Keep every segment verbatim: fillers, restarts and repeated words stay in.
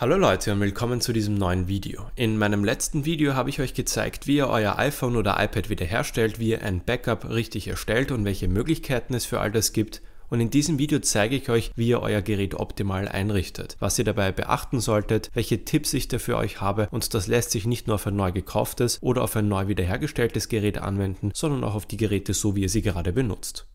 Hallo Leute und willkommen zu diesem neuen Video. In meinem letzten Video habe ich euch gezeigt, wie ihr euer iPhone oder iPad wiederherstellt, wie ihr ein Backup richtig erstellt und welche Möglichkeiten es für all das gibt. Und in diesem Video zeige ich euch, wie ihr euer Gerät optimal einrichtet, was ihr dabei beachten solltet, welche Tipps ich dafür euch habe, und das lässt sich nicht nur auf ein neu gekauftes oder auf ein neu wiederhergestelltes Gerät anwenden, sondern auch auf die Geräte, so wie ihr sie gerade benutzt.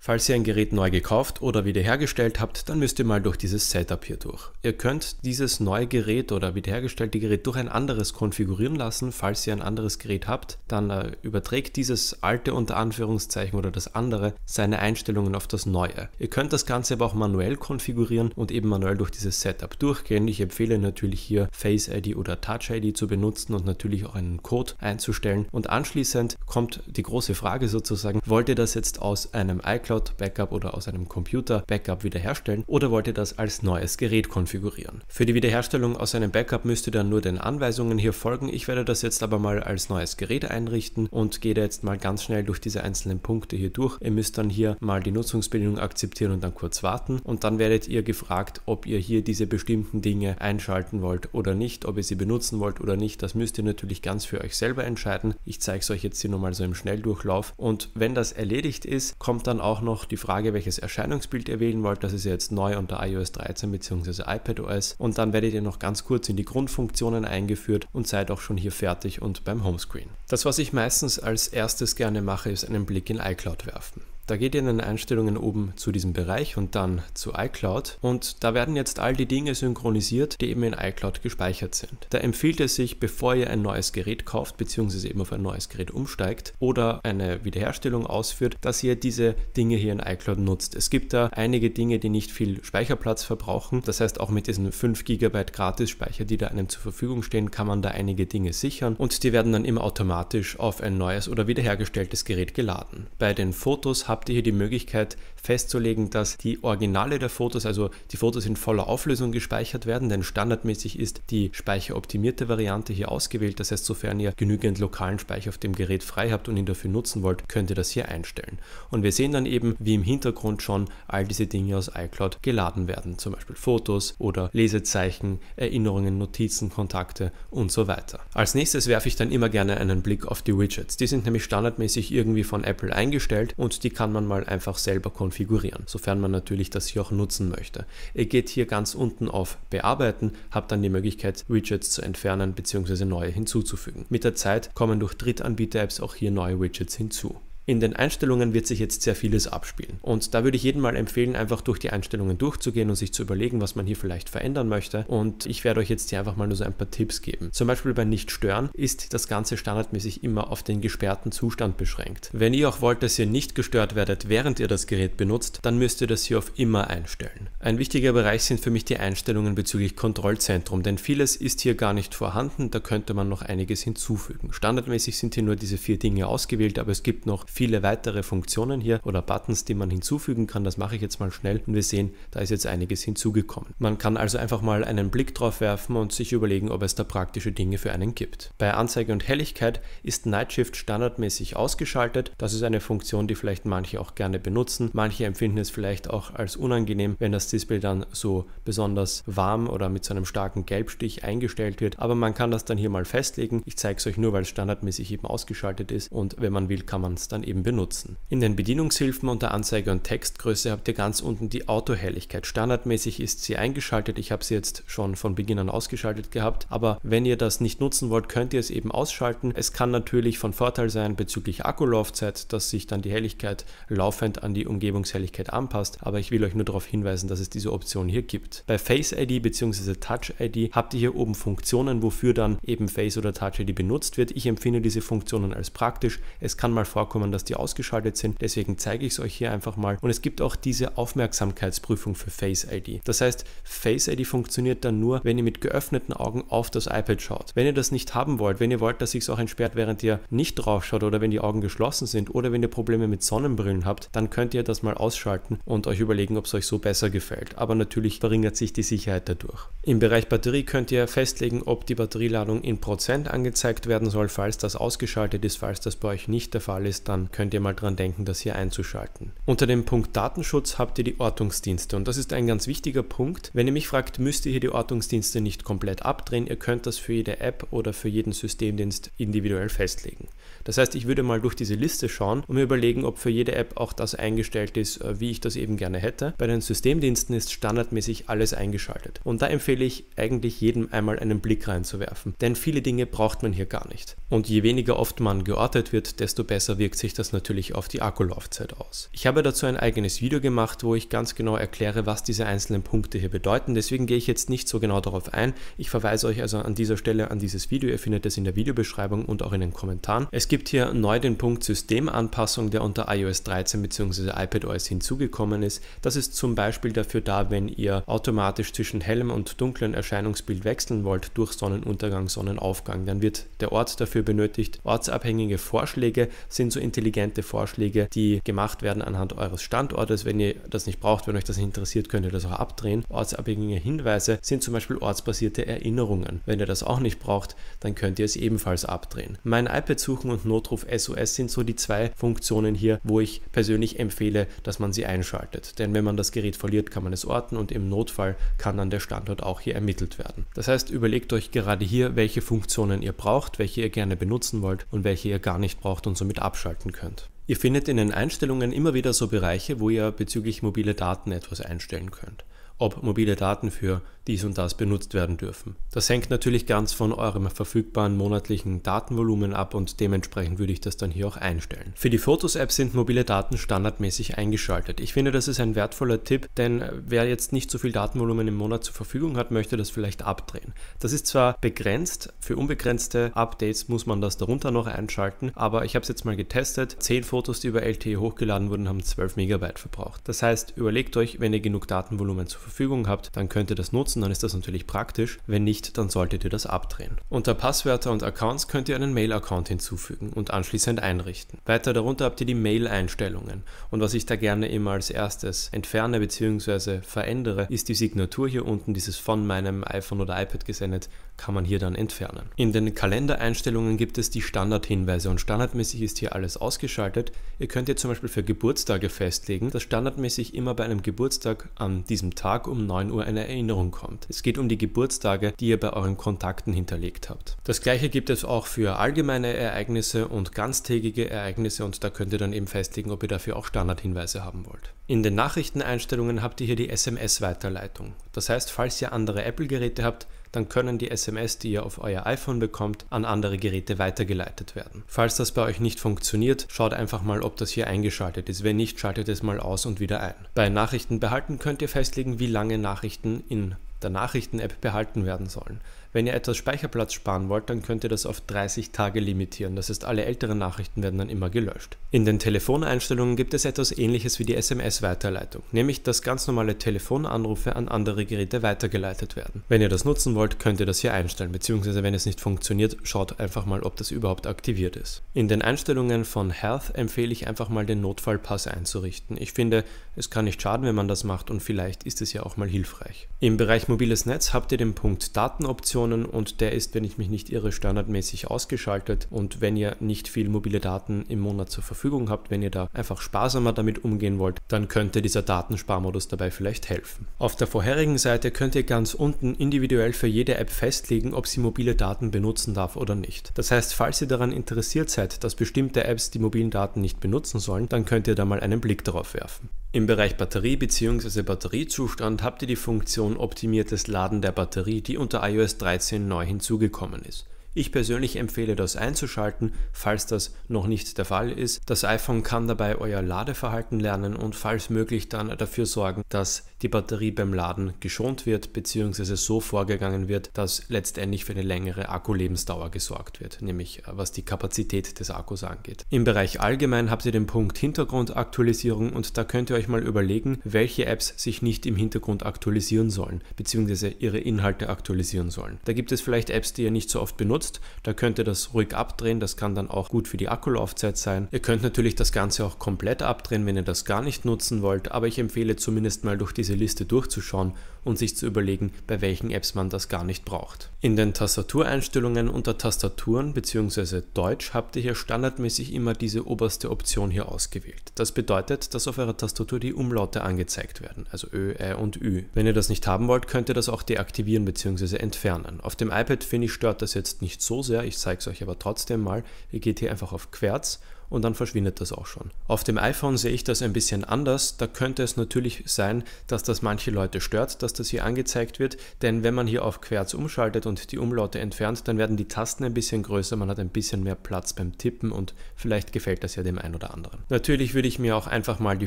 Falls ihr ein Gerät neu gekauft oder wiederhergestellt habt, dann müsst ihr mal durch dieses Setup hier durch. Ihr könnt dieses neue Gerät oder wiederhergestellte Gerät durch ein anderes konfigurieren lassen. Falls ihr ein anderes Gerät habt, dann äh, überträgt dieses alte unter Anführungszeichen oder das andere seine Einstellungen auf das neue. Ihr könnt das Ganze aber auch manuell konfigurieren und eben manuell durch dieses Setup durchgehen. Ich empfehle natürlich hier Face I D oder Touch I D zu benutzen und natürlich auch einen Code einzustellen. Und anschließend kommt die große Frage sozusagen, wollt ihr das jetzt aus einem iCloud Backup oder aus einem Computer Backup wiederherstellen oder wollt ihr das als neues Gerät konfigurieren? Für die Wiederherstellung aus einem Backup müsst ihr dann nur den Anweisungen hier folgen. Ich werde das jetzt aber mal als neues Gerät einrichten und gehe da jetzt mal ganz schnell durch diese einzelnen Punkte hier durch. Ihr müsst dann hier mal die Nutzungsbedingungen akzeptieren und dann kurz warten, und dann werdet ihr gefragt, ob ihr hier diese bestimmten Dinge einschalten wollt oder nicht, ob ihr sie benutzen wollt oder nicht. Das müsst ihr natürlich ganz für euch selber entscheiden. Ich zeige es euch jetzt hier nochmal so im Schnelldurchlauf, und wenn das erledigt ist, kommt dann auch noch noch die Frage, welches Erscheinungsbild ihr wählen wollt. Das ist ja jetzt neu unter i O S dreizehn bzw. iPadOS, und dann werdet ihr noch ganz kurz in die Grundfunktionen eingeführt und seid auch schon hier fertig und beim Homescreen. Das, was ich meistens als erstes gerne mache, ist einen Blick in iCloud werfen. Da geht ihr in den Einstellungen oben zu diesem Bereich und dann zu iCloud, und da werden jetzt all die Dinge synchronisiert, die eben in iCloud gespeichert sind. Da empfiehlt es sich, bevor ihr ein neues Gerät kauft bzw. eben auf ein neues Gerät umsteigt oder eine Wiederherstellung ausführt, dass ihr diese Dinge hier in iCloud nutzt. Es gibt da einige Dinge, die nicht viel Speicherplatz verbrauchen. Das heißt, auch mit diesen fünf Gigabyte Gratis-Speicher, die da einem zur Verfügung stehen, kann man da einige Dinge sichern, und die werden dann immer automatisch auf ein neues oder wiederhergestelltes Gerät geladen. Bei den Fotos habt habt ihr hier die Möglichkeit festzulegen, dass die Originale der Fotos, also die Fotos in voller Auflösung gespeichert werden, denn standardmäßig ist die speicheroptimierte Variante hier ausgewählt. Das heißt, sofern ihr genügend lokalen Speicher auf dem Gerät frei habt und ihn dafür nutzen wollt, könnt ihr das hier einstellen. Und wir sehen dann eben, wie im Hintergrund schon all diese Dinge aus iCloud geladen werden, zum Beispiel Fotos oder Lesezeichen, Erinnerungen, Notizen, Kontakte und so weiter. Als nächstes werfe ich dann immer gerne einen Blick auf die Widgets. Die sind nämlich standardmäßig irgendwie von Apple eingestellt, und die kann man mal einfach selber konfigurieren, sofern man natürlich das hier auch nutzen möchte. Ihr geht hier ganz unten auf Bearbeiten, habt dann die Möglichkeit, Widgets zu entfernen bzw. neue hinzuzufügen. Mit der Zeit kommen durch Drittanbieter-Apps auch hier neue Widgets hinzu. In den Einstellungen wird sich jetzt sehr vieles abspielen, und da würde ich jedem mal empfehlen, einfach durch die Einstellungen durchzugehen und sich zu überlegen, was man hier vielleicht verändern möchte, und ich werde euch jetzt hier einfach mal nur so ein paar Tipps geben. Zum Beispiel bei Nicht-Stören ist das Ganze standardmäßig immer auf den gesperrten Zustand beschränkt. Wenn ihr auch wollt, dass ihr nicht gestört werdet, während ihr das Gerät benutzt, dann müsst ihr das hier auf Immer einstellen. Ein wichtiger Bereich sind für mich die Einstellungen bezüglich Kontrollzentrum, denn vieles ist hier gar nicht vorhanden, da könnte man noch einiges hinzufügen. Standardmäßig sind hier nur diese vier Dinge ausgewählt, aber es gibt noch viele weitere Funktionen hier oder Buttons, die man hinzufügen kann. Das mache ich jetzt mal schnell, und wir sehen, da ist jetzt einiges hinzugekommen. Man kann also einfach mal einen Blick drauf werfen und sich überlegen, ob es da praktische Dinge für einen gibt. Bei Anzeige und Helligkeit ist Night Shift standardmäßig ausgeschaltet. Das ist eine Funktion, die vielleicht manche auch gerne benutzen. Manche empfinden es vielleicht auch als unangenehm, wenn das Display dann so besonders warm oder mit so einem starken Gelbstich eingestellt wird. Aber man kann das dann hier mal festlegen. Ich zeige es euch nur, weil es standardmäßig eben ausgeschaltet ist, und wenn man will, kann man es dann eben eben benutzen. In den Bedienungshilfen unter Anzeige und Textgröße habt ihr ganz unten die Autohelligkeit. Standardmäßig ist sie eingeschaltet. Ich habe sie jetzt schon von Beginn an ausgeschaltet gehabt, aber wenn ihr das nicht nutzen wollt, könnt ihr es eben ausschalten. Es kann natürlich von Vorteil sein bezüglich Akkulaufzeit, dass sich dann die Helligkeit laufend an die Umgebungshelligkeit anpasst, aber ich will euch nur darauf hinweisen, dass es diese Option hier gibt. Bei Face I D bzw. Touch I D habt ihr hier oben Funktionen, wofür dann eben Face oder Touch I D benutzt wird. Ich empfinde diese Funktionen als praktisch. Es kann mal vorkommen, dass dass die ausgeschaltet sind, deswegen zeige ich es euch hier einfach mal. Und es gibt auch diese Aufmerksamkeitsprüfung für Face I D. Das heißt, Face I D funktioniert dann nur, wenn ihr mit geöffneten Augen auf das iPad schaut. Wenn ihr das nicht haben wollt, wenn ihr wollt, dass sich es auch entsperrt, während ihr nicht drauf schaut oder wenn die Augen geschlossen sind oder wenn ihr Probleme mit Sonnenbrillen habt, dann könnt ihr das mal ausschalten und euch überlegen, ob es euch so besser gefällt. Aber natürlich verringert sich die Sicherheit dadurch. Im Bereich Batterie könnt ihr festlegen, ob die Batterieladung in Prozent angezeigt werden soll. Falls das ausgeschaltet ist, falls das bei euch nicht der Fall ist, dann könnt ihr mal dran denken, das hier einzuschalten. Unter dem Punkt Datenschutz habt ihr die Ortungsdienste und das ist ein ganz wichtiger Punkt. Wenn ihr mich fragt, müsst ihr hier die Ortungsdienste nicht komplett abdrehen, ihr könnt das für jede App oder für jeden Systemdienst individuell festlegen. Das heißt, ich würde mal durch diese Liste schauen und mir überlegen, ob für jede App auch das eingestellt ist, wie ich das eben gerne hätte. Bei den Systemdiensten ist standardmäßig alles eingeschaltet und da empfehle ich eigentlich jedem einmal einen Blick reinzuwerfen, denn viele Dinge braucht man hier gar nicht. Und je weniger oft man geortet wird, desto besser wirkt sich das natürlich auf die Akkulaufzeit aus. Ich habe dazu ein eigenes Video gemacht, wo ich ganz genau erkläre, was diese einzelnen Punkte hier bedeuten, deswegen gehe ich jetzt nicht so genau darauf ein. Ich verweise euch also an dieser Stelle an dieses Video, ihr findet es in der Videobeschreibung und auch in den Kommentaren. Es gibt hier neu den Punkt Systemanpassung, der unter iOS dreizehn bzw. iPadOS hinzugekommen ist. Das ist zum Beispiel dafür da, wenn ihr automatisch zwischen hellem und dunklem Erscheinungsbild wechseln wollt durch Sonnenuntergang, Sonnenaufgang, dann wird der Ort dafür benötigt. Ortsabhängige Vorschläge sind so intelligente Vorschläge, die gemacht werden anhand eures Standortes. Wenn ihr das nicht braucht, wenn euch das nicht interessiert, könnt ihr das auch abdrehen. Ortsabhängige Hinweise sind zum Beispiel ortsbasierte Erinnerungen. Wenn ihr das auch nicht braucht, dann könnt ihr es ebenfalls abdrehen. Mein iPad suchen und Notruf S O S sind so die zwei Funktionen hier, wo ich persönlich empfehle, dass man sie einschaltet. Denn wenn man das Gerät verliert, kann man es orten und im Notfall kann dann der Standort auch hier ermittelt werden. Das heißt, überlegt euch gerade hier, welche Funktionen ihr braucht, welche ihr gerne benutzen wollt und welche ihr gar nicht braucht und somit abschalten könnt. Ihr findet in den Einstellungen immer wieder so Bereiche, wo ihr bezüglich mobile Daten etwas einstellen könnt. Ob mobile Daten für dies und das benutzt werden dürfen. Das hängt natürlich ganz von eurem verfügbaren monatlichen Datenvolumen ab und dementsprechend würde ich das dann hier auch einstellen. Für die Fotos-App sind mobile Daten standardmäßig eingeschaltet. Ich finde, das ist ein wertvoller Tipp, denn wer jetzt nicht so viel Datenvolumen im Monat zur Verfügung hat, möchte das vielleicht abdrehen. Das ist zwar begrenzt, für unbegrenzte Updates muss man das darunter noch einschalten, aber ich habe es jetzt mal getestet. zehn Fotos, die über L T E hochgeladen wurden, haben zwölf Megabyte verbraucht. Das heißt, überlegt euch, wenn ihr genug Datenvolumen zur Verfügung habt, dann könnt ihr das nutzen, dann ist das natürlich praktisch. Wenn nicht, dann solltet ihr das abdrehen. Unter Passwörter und Accounts könnt ihr einen Mail-Account hinzufügen und anschließend einrichten. Weiter darunter habt ihr die Mail-Einstellungen und was ich da gerne immer als erstes entferne bzw. verändere, ist die Signatur hier unten, dieses von meinem iPhone oder iPad gesendet, kann man hier dann entfernen. In den Kalendereinstellungen gibt es die Standardhinweise und standardmäßig ist hier alles ausgeschaltet. Ihr könnt jetzt zum Beispiel für Geburtstage festlegen, dass standardmäßig immer bei einem Geburtstag an diesem Tag um neun Uhr eine Erinnerung kommt. Es geht um die Geburtstage, die ihr bei euren Kontakten hinterlegt habt. Das gleiche gibt es auch für allgemeine Ereignisse und ganztägige Ereignisse und da könnt ihr dann eben festlegen, ob ihr dafür auch Standardhinweise haben wollt. In den Nachrichteneinstellungen habt ihr hier die S M S-Weiterleitung. Das heißt, falls ihr andere Apple-Geräte habt, dann können die S M S, die ihr auf euer iPhone bekommt, an andere Geräte weitergeleitet werden. Falls das bei euch nicht funktioniert, schaut einfach mal, ob das hier eingeschaltet ist. Wenn nicht, schaltet es mal aus und wieder ein. Bei Nachrichten behalten könnt ihr festlegen, wie lange Nachrichten in der Nachrichten-App behalten werden sollen. Wenn ihr etwas Speicherplatz sparen wollt, dann könnt ihr das auf dreißig Tage limitieren. Das heißt, alle älteren Nachrichten werden dann immer gelöscht. In den Telefoneinstellungen gibt es etwas Ähnliches wie die S M S-Weiterleitung, nämlich dass ganz normale Telefonanrufe an andere Geräte weitergeleitet werden. Wenn ihr das nutzen wollt, könnt ihr das hier einstellen, beziehungsweise wenn es nicht funktioniert, schaut einfach mal, ob das überhaupt aktiviert ist. In den Einstellungen von Health empfehle ich einfach mal den Notfallpass einzurichten. Ich finde, es kann nicht schaden, wenn man das macht und vielleicht ist es ja auch mal hilfreich. Im Bereich mobiles Netz habt ihr den Punkt Datenoptionen und der ist, wenn ich mich nicht irre, standardmäßig ausgeschaltet und wenn ihr nicht viel mobile Daten im Monat zur Verfügung habt, wenn ihr da einfach sparsamer damit umgehen wollt, dann könnte dieser Datensparmodus dabei vielleicht helfen. Auf der vorherigen Seite könnt ihr ganz unten individuell für jede App festlegen, ob sie mobile Daten benutzen darf oder nicht. Das heißt, falls ihr daran interessiert seid, dass bestimmte Apps die mobilen Daten nicht benutzen sollen, dann könnt ihr da mal einen Blick darauf werfen. Im Bereich Batterie bzw. Batteriezustand habt ihr die Funktion optimiertes Laden der Batterie, die unter iOS dreizehn neu hinzugekommen ist. Ich persönlich empfehle das einzuschalten, falls das noch nicht der Fall ist. Das iPhone kann dabei euer Ladeverhalten lernen und falls möglich dann dafür sorgen, dass die Batterie beim Laden geschont wird bzw. so vorgegangen wird, dass letztendlich für eine längere Akkulebensdauer gesorgt wird, nämlich was die Kapazität des Akkus angeht. Im Bereich allgemein habt ihr den Punkt Hintergrundaktualisierung und da könnt ihr euch mal überlegen, welche Apps sich nicht im Hintergrund aktualisieren sollen bzw. ihre Inhalte aktualisieren sollen. Da gibt es vielleicht Apps, die ihr nicht so oft benutzt, nutzt, dann könnt ihr das ruhig abdrehen. Das kann dann auch gut für die Akkulaufzeit sein. Ihr könnt natürlich das Ganze auch komplett abdrehen, wenn ihr das gar nicht nutzen wollt. Aber ich empfehle zumindest mal durch diese Liste durchzuschauen und sich zu überlegen, bei welchen Apps man das gar nicht braucht. In den Tastatureinstellungen unter Tastaturen bzw. Deutsch habt ihr hier standardmäßig immer diese oberste Option hier ausgewählt. Das bedeutet, dass auf eurer Tastatur die Umlaute angezeigt werden, also Ö, Ä und Ü. Wenn ihr das nicht haben wollt, könnt ihr das auch deaktivieren bzw. entfernen. Auf dem iPad finde ich stört das jetzt nicht so sehr, ich zeige es euch aber trotzdem mal. Ihr geht hier einfach auf Querz und dann verschwindet das auch schon. Auf dem iPhone sehe ich das ein bisschen anders. Da könnte es natürlich sein, dass das manche Leute stört, dass das hier angezeigt wird, denn wenn man hier auf Querz umschaltet und die Umlaute entfernt, dann werden die Tasten ein bisschen größer, man hat ein bisschen mehr Platz beim Tippen und vielleicht gefällt das ja dem einen oder anderen. Natürlich würde ich mir auch einfach mal die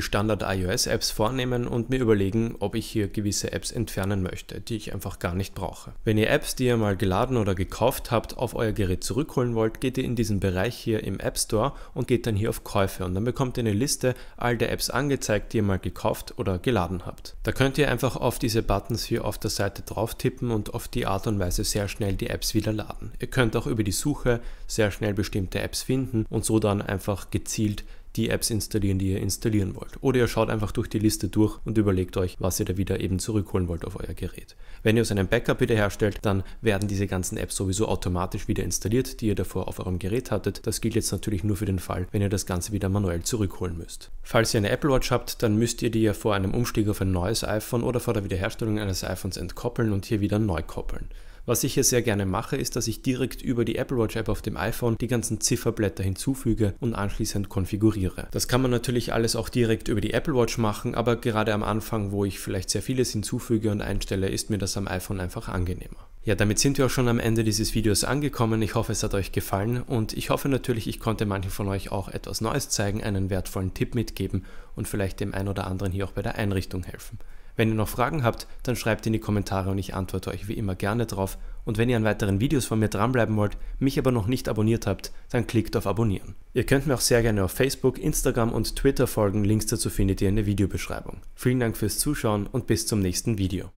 Standard-iOS-Apps vornehmen und mir überlegen, ob ich hier gewisse Apps entfernen möchte, die ich einfach gar nicht brauche. Wenn ihr Apps, die ihr mal geladen oder gekauft habt, auf euer Gerät zurückholen wollt, geht ihr in diesen Bereich hier im App Store und geht geht dann hier auf Käufe und dann bekommt ihr eine Liste all der Apps angezeigt, die ihr mal gekauft oder geladen habt. Da könnt ihr einfach auf diese Buttons hier auf der Seite drauf tippen und auf die Art und Weise sehr schnell die Apps wieder laden. Ihr könnt auch über die Suche sehr schnell bestimmte Apps finden und so dann einfach gezielt die Apps installieren, die ihr installieren wollt. Oder ihr schaut einfach durch die Liste durch und überlegt euch, was ihr da wieder eben zurückholen wollt auf euer Gerät. Wenn ihr aus einem Backup wieder herstellt, dann werden diese ganzen Apps sowieso automatisch wieder installiert, die ihr davor auf eurem Gerät hattet. Das gilt jetzt natürlich nur für den Fall, wenn ihr das Ganze wieder manuell zurückholen müsst. Falls ihr eine Apple Watch habt, dann müsst ihr die ja vor einem Umstieg auf ein neues iPhone oder vor der Wiederherstellung eines iPhones entkoppeln und hier wieder neu koppeln. Was ich hier sehr gerne mache, ist, dass ich direkt über die Apple Watch App auf dem iPhone die ganzen Zifferblätter hinzufüge und anschließend konfiguriere. Das kann man natürlich alles auch direkt über die Apple Watch machen, aber gerade am Anfang, wo ich vielleicht sehr vieles hinzufüge und einstelle, ist mir das am iPhone einfach angenehmer. Ja, damit sind wir auch schon am Ende dieses Videos angekommen. Ich hoffe, es hat euch gefallen und ich hoffe natürlich, ich konnte manchen von euch auch etwas Neues zeigen, einen wertvollen Tipp mitgeben und vielleicht dem einen oder anderen hier auch bei der Einrichtung helfen. Wenn ihr noch Fragen habt, dann schreibt in die Kommentare und ich antworte euch wie immer gerne drauf. Und wenn ihr an weiteren Videos von mir dranbleiben wollt, mich aber noch nicht abonniert habt, dann klickt auf Abonnieren. Ihr könnt mir auch sehr gerne auf Facebook, Instagram und Twitter folgen, Links dazu findet ihr in der Videobeschreibung. Vielen Dank fürs Zuschauen und bis zum nächsten Video.